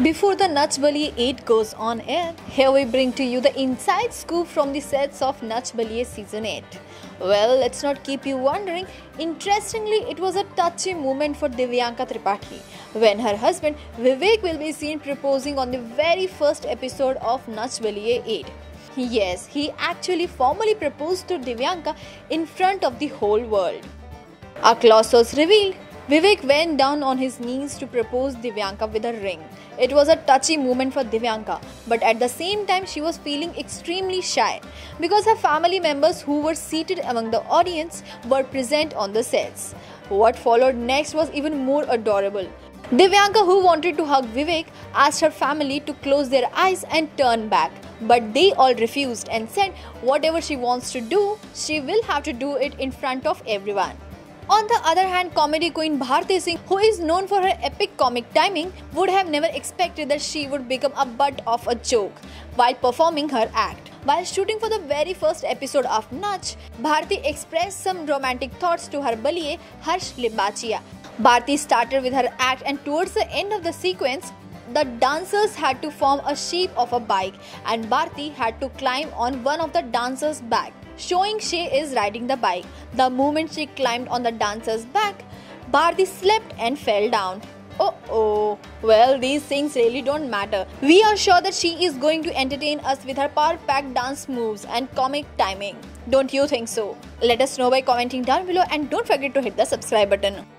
Before the Nach Baliye 8 goes on air, here we bring to you the inside scoop from the sets of Nach Baliye Season 8. Well, let's not keep you wondering. Interestingly, it was a touching moment for Divyanka Tripathi when her husband Vivek will be seen proposing on the very first episode of Nach Baliye 8. Yes, he actually formally proposed to Divyanka in front of the whole world. Our clauses revealed. Vivek went down on his knees to propose Divyanka with a ring. It was a touchy moment for Divyanka, but at the same time she was feeling extremely shy because her family members who were seated among the audience were present on the sets. What followed next was even more adorable. Divyanka, who wanted to hug Vivek, asked her family to close their eyes and turn back, but they all refused and said whatever she wants to do, she will have to do it in front of everyone. On the other hand, comedy queen Bharti Singh, who is known for her epic comic timing, would have never expected that she would become a butt of a joke while performing her act. While shooting for the very first episode of Nach, Bharti expressed some romantic thoughts to her baliye, Harsh Limbachiya. Bharti started with her act, and towards the end of the sequence, the dancers had to form a shape of a bike and Bharti had to climb on one of the dancers' back, showing she is riding the bike. The moment she climbed on the dancer's back, Bharti slipped and fell down. Oh, well, these things really don't matter. We are sure that she is going to entertain us with her power-packed dance moves and comic timing. Don't you think so? Let us know by commenting down below and don't forget to hit the subscribe button.